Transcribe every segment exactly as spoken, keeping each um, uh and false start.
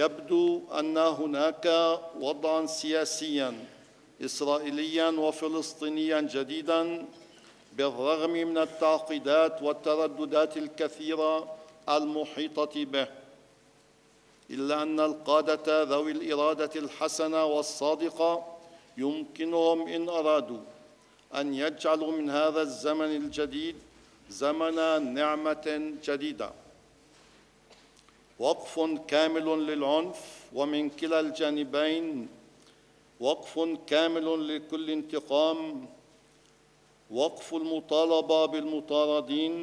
يبدو أن هناك وضعاً سياسياً إسرائيلياً وفلسطينياً جديداً بالرغم من التعقيدات والترددات الكثيرة المحيطة به، إلا أن القادة ذوي الإرادة الحسنة والصادقة يمكنهم إن أرادوا أن يجعلوا من هذا الزمن الجديد زمن نعمة جديدة. وقف كامل للعنف ومن كلا الجانبين، وقف كامل لكل انتقام، وقف المطالبة بالمطاردين،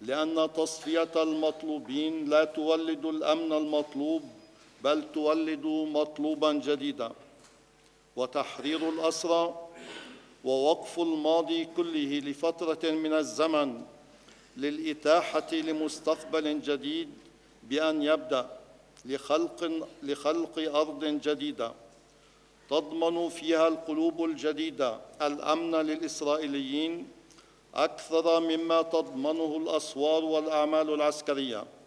لأن تصفية المطلوبين لا تولد الأمن المطلوب بل تولد مطلوباً جديداً، وتحرير الأسرى ووقف الماضي كله لفترة من الزمن للإتاحة لمستقبل جديد بأن يبدأ لخلق, لخلق أرض جديدة تضمن فيها القلوب الجديدة الأمن للإسرائيليين أكثر مما تضمنه الأسوار والأعمال العسكرية.